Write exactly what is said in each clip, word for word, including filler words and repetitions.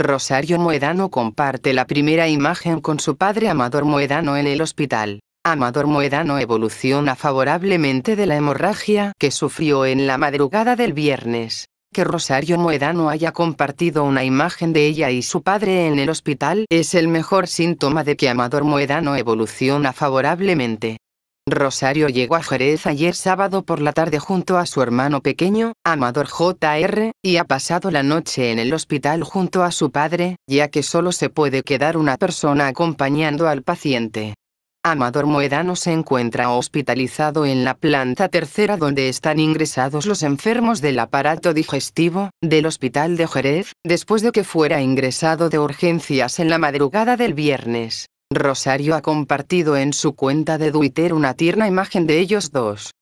Rosario Mohedano comparte la primera imagen con su padre Amador Mohedano en el hospital. Amador Mohedano evoluciona favorablemente de la hemorragia que sufrió en la madrugada del viernes. Que Rosario Mohedano haya compartido una imagen de ella y su padre en el hospital es el mejor síntoma de que Amador Mohedano evoluciona favorablemente. Rosario llegó a Jerez ayer sábado por la tarde junto a su hermano pequeño, Amador J R, y ha pasado la noche en el hospital junto a su padre, ya que solo se puede quedar una persona acompañando al paciente. Amador Mohedano se encuentra hospitalizado en la planta tercera donde están ingresados los enfermos del aparato digestivo, del hospital de Jerez, después de que fuera ingresado de urgencias en la madrugada del viernes. Rosario ha compartido en su cuenta de Twitter una tierna imagen de ellos dos.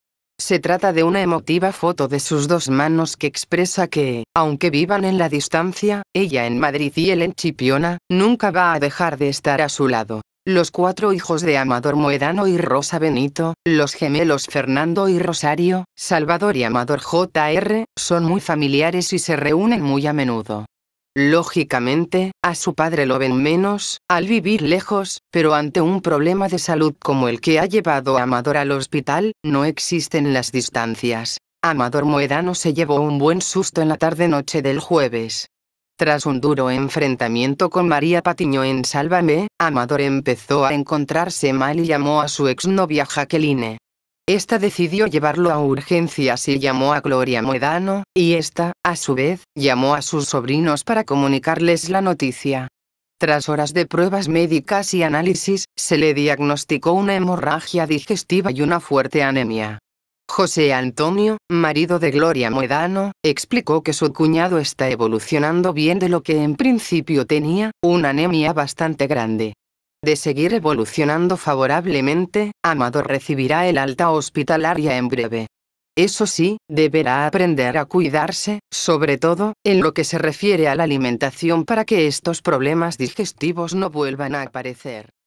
Se trata de una emotiva foto de sus dos manos que expresa que, aunque vivan en la distancia, ella en Madrid y él en Chipiona, nunca va a dejar de estar a su lado. Los cuatro hijos de Amador Mohedano y Rosa Benito, los gemelos Fernando y Rosario, Salvador y Amador J R, son muy familiares y se reúnen muy a menudo. Lógicamente, a su padre lo ven menos, al vivir lejos, pero ante un problema de salud como el que ha llevado a Amador al hospital, no existen las distancias. Amador Mohedano se llevó un buen susto en la tarde-noche del jueves. Tras un duro enfrentamiento con María Patiño en Sálvame, Amador empezó a encontrarse mal y llamó a su exnovia Jacqueline. Esta decidió llevarlo a urgencias y llamó a Gloria Mohedano, y esta, a su vez, llamó a sus sobrinos para comunicarles la noticia. Tras horas de pruebas médicas y análisis, se le diagnosticó una hemorragia digestiva y una fuerte anemia. José Antonio, marido de Gloria Mohedano, explicó que su cuñado está evolucionando bien de lo que en principio tenía, una anemia bastante grande. De seguir evolucionando favorablemente, Amador recibirá el alta hospitalaria en breve. Eso sí, deberá aprender a cuidarse, sobre todo, en lo que se refiere a la alimentación para que estos problemas digestivos no vuelvan a aparecer.